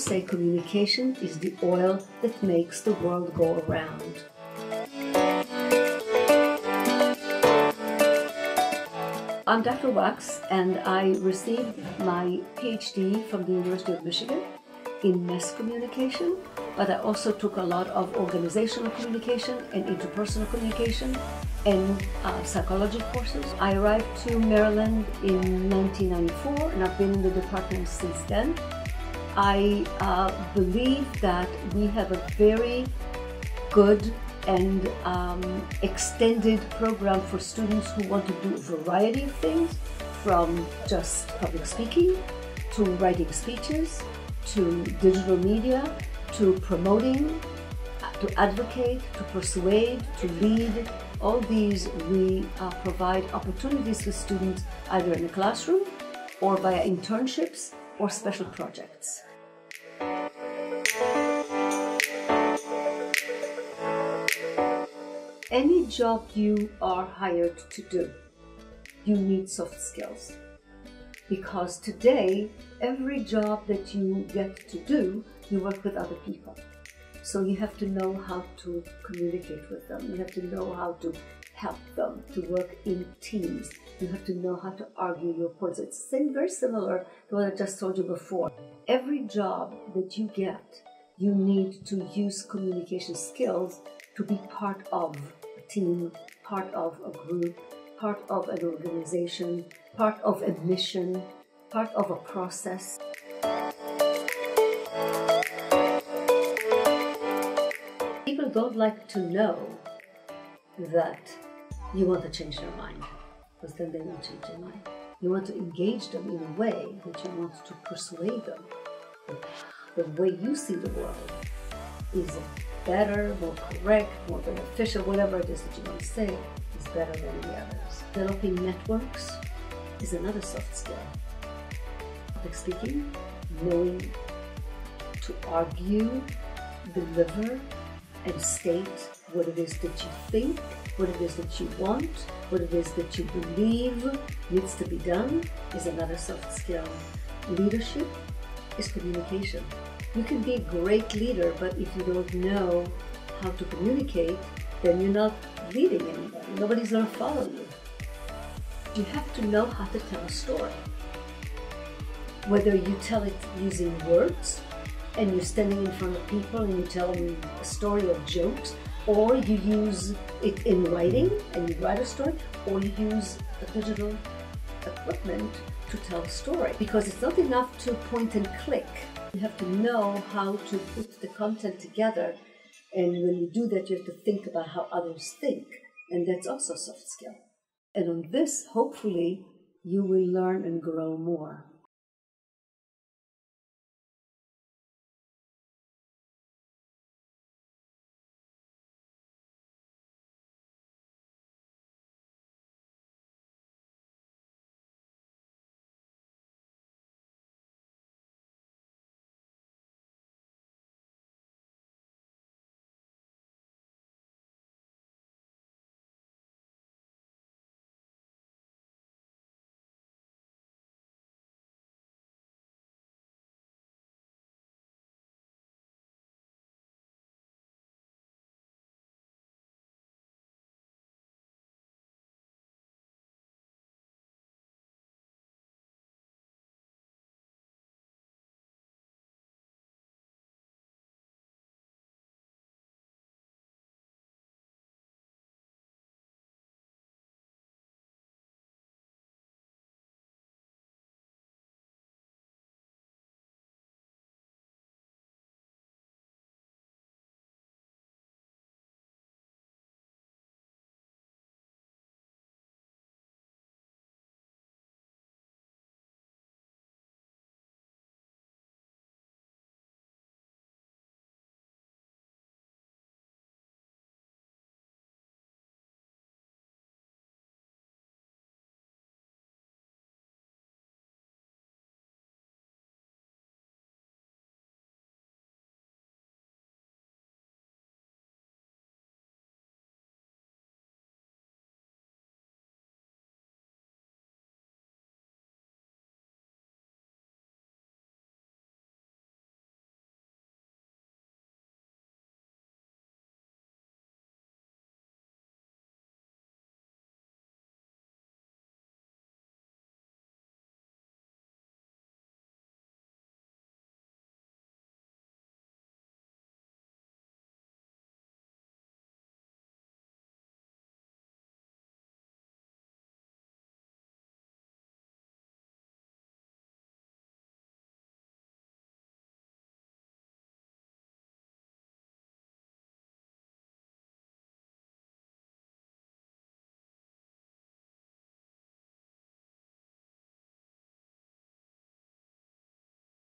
say communication is the oil that makes the world go around. I'm Dr. Wax, and I received my PhD from the University of Michigan in mass communication, but I also took a lot of organizational communication and interpersonal communication and psychology courses. I arrived to Maryland in 1994, and I've been in the department since then. I believe that we have a very good and extended program for students who want to do a variety of things, from just public speaking to writing speeches, to digital media, to promoting, to advocate, to persuade, to lead. All these we provide opportunities to students either in the classroom or via internships or special projects. Any job you are hired to do, you need soft skills. Because today, every job that you get to do, you work with other people. So you have to know how to communicate with them. You have to know how to help them to work in teams. You have to know how to argue your points. It's very similar to what I just told you before. Every job that you get, you need to use communication skills to be part of a team, part of a group, part of an organization, part of a mission, part of a process. People don't like to know that you want to change their mind, because then they won't change their mind. You want to engage them in a way that you want to persuade them that the way you see the world is better, more correct, more beneficial, whatever it is that you want to say. Better than the others. Developing networks is another soft skill. Public speaking, knowing to argue, deliver, and state what it is that you think, what it is that you want, what it is that you believe needs to be done is another soft skill. Leadership is communication. You can be a great leader, but if you don't know how to communicate, then you're not leading anybody. Nobody's going to follow you. You have to know how to tell a story. Whether you tell it using words, and you're standing in front of people and you tell them a story of jokes, or you use it in writing and you write a story, or you use a digital equipment to tell a story. Because it's not enough to point and click. You have to know how to put the content together. And when you do that, you have to think about how others think. And that's also a soft skill. And on this, hopefully, you will learn and grow more.